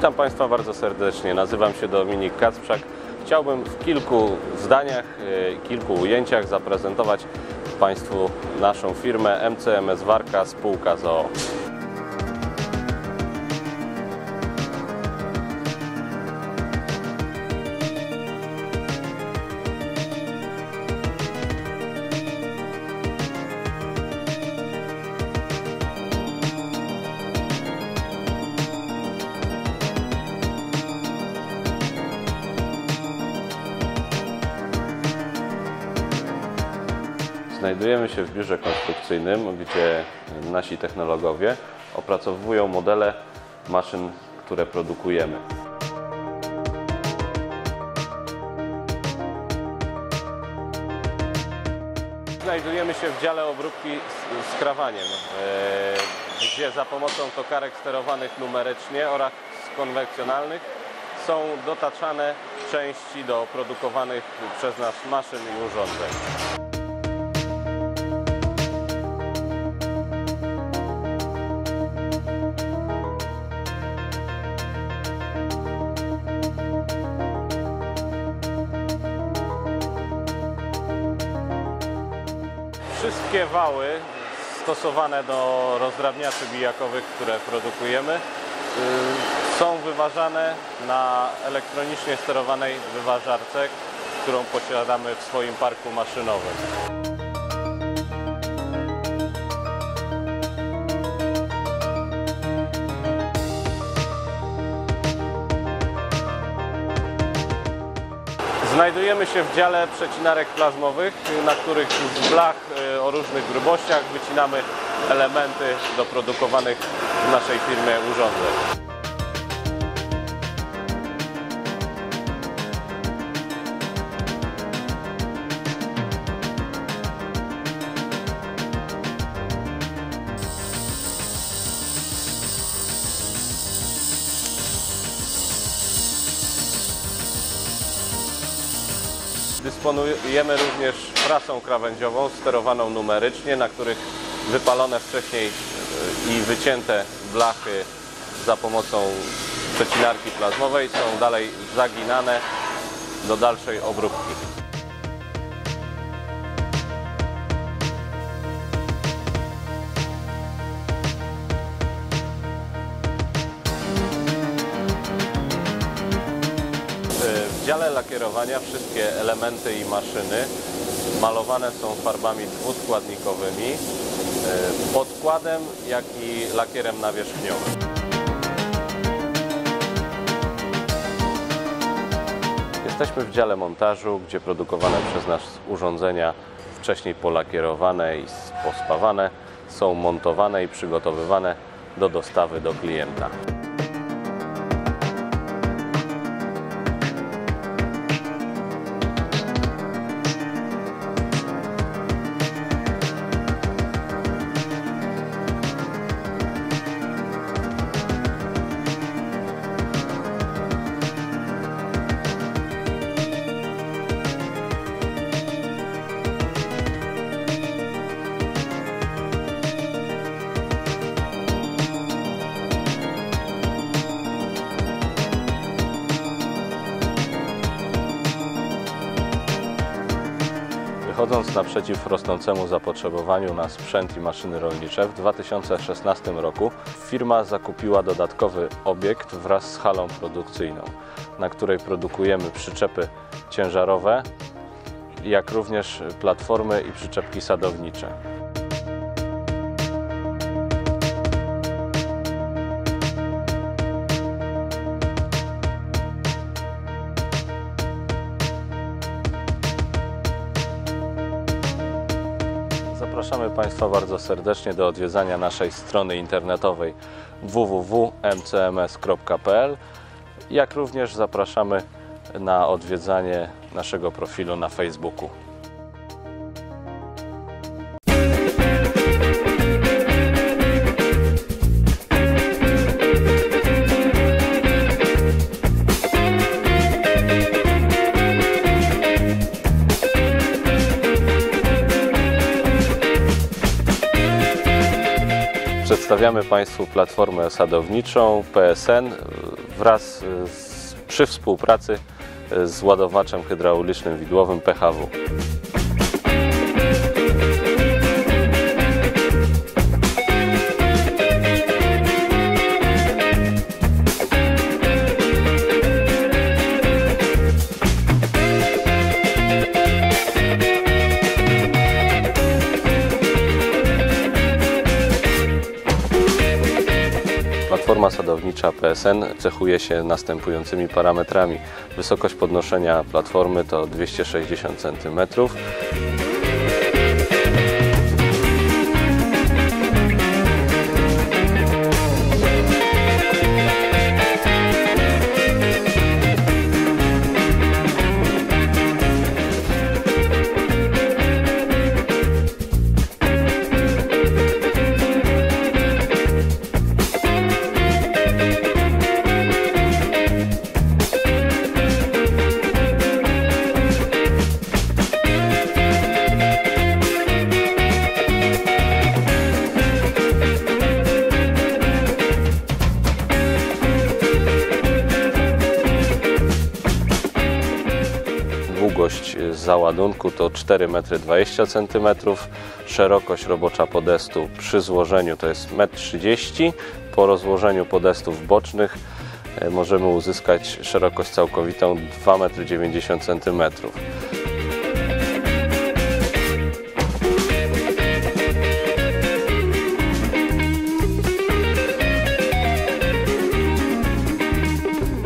Witam Państwa bardzo serdecznie, nazywam się Dominik Kacprzak. Chciałbym w kilku zdaniach, kilku ujęciach zaprezentować Państwu naszą firmę MCMS Warka, spółka z o.o. Znajdujemy się w biurze konstrukcyjnym, gdzie nasi technologowie opracowują modele maszyn, które produkujemy. Znajdujemy się w dziale obróbki z krawaniem, gdzie za pomocą tokarek sterowanych numerycznie oraz konwencjonalnych są dotaczane części do produkowanych przez nas maszyn i urządzeń. Wszystkie wały stosowane do rozdrabniaczy bijakowych, które produkujemy, są wyważane na elektronicznie sterowanej wyważarce, którą posiadamy w swoim parku maszynowym. Znajdujemy się w dziale przecinarek plazmowych, na których z blach o różnych grubościach wycinamy elementy do produkowanych w naszej firmie urządzeń. Dysponujemy również prasą krawędziową sterowaną numerycznie, na których wypalone wcześniej i wycięte blachy za pomocą przecinarki plazmowej są dalej zaginane do dalszej obróbki. W dziale lakierowania wszystkie elementy i maszyny malowane są farbami dwuskładnikowymi, podkładem, jak i lakierem nawierzchniowym. Jesteśmy w dziale montażu, gdzie produkowane przez nas urządzenia wcześniej polakierowane i pospawane są montowane i przygotowywane do dostawy do klienta. Wychodząc naprzeciw rosnącemu zapotrzebowaniu na sprzęt i maszyny rolnicze, w 2016 roku firma zakupiła dodatkowy obiekt wraz z halą produkcyjną, na której produkujemy przyczepy ciężarowe, jak również platformy i przyczepki sadownicze. Zapraszamy Państwa bardzo serdecznie do odwiedzania naszej strony internetowej www.mcms.pl, jak również zapraszamy na odwiedzanie naszego profilu na Facebooku. Przedstawiamy Państwu platformę sadowniczą PSN wraz przy współpracy z ładowaczem hydraulicznym widłowym PHW. Platforma sadownicza PSN cechuje się następującymi parametrami. Wysokość podnoszenia platformy to 260 cm. Długość załadunku to 4,20 m, szerokość robocza podestu przy złożeniu to jest 1,30 m. Po rozłożeniu podestów bocznych możemy uzyskać szerokość całkowitą 2,90 m.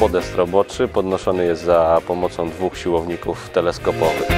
Podest roboczy podnoszony jest za pomocą dwóch siłowników teleskopowych.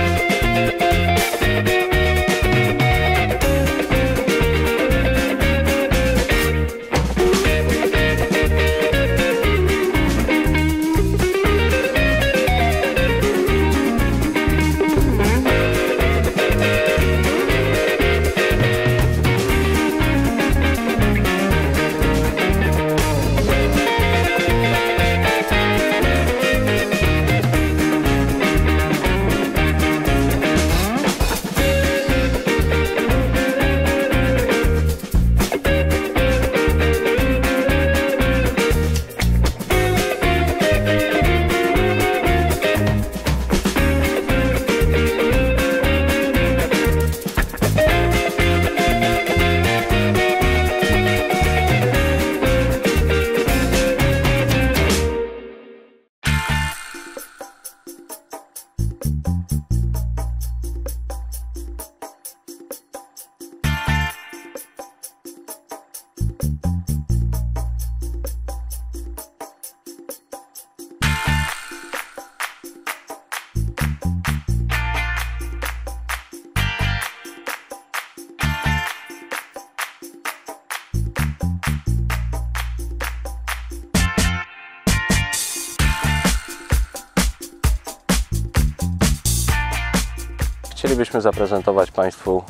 Chcielibyśmy zaprezentować Państwu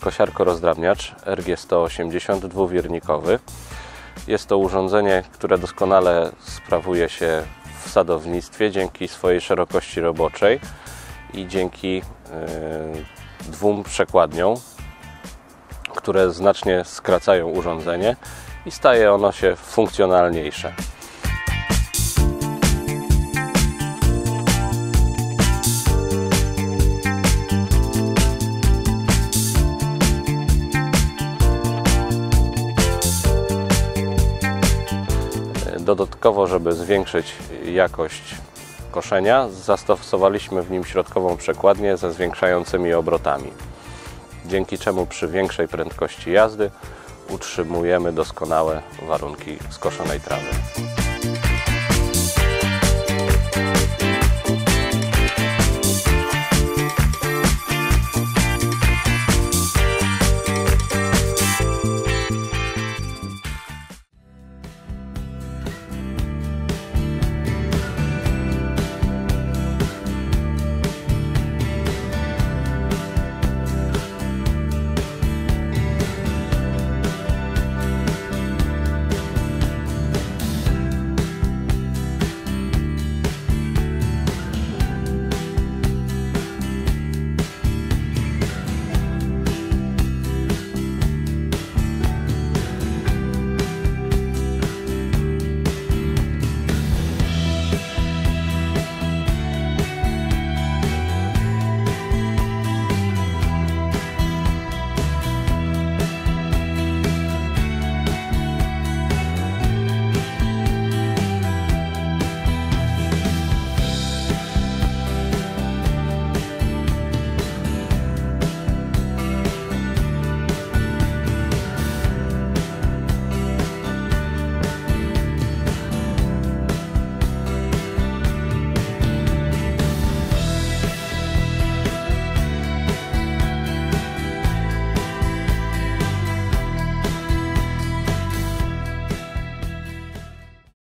kosiarko-rozdrabniacz RG 180 dwuwiernikowy. Jest to urządzenie, które doskonale sprawuje się w sadownictwie dzięki swojej szerokości roboczej i dzięki dwóm przekładniom, które znacznie skracają urządzenie i staje ono się funkcjonalniejsze. Dodatkowo, żeby zwiększyć jakość koszenia, zastosowaliśmy w nim środkową przekładnię ze zwiększającymi obrotami, dzięki czemu przy większej prędkości jazdy utrzymujemy doskonałe warunki skoszonej trawy.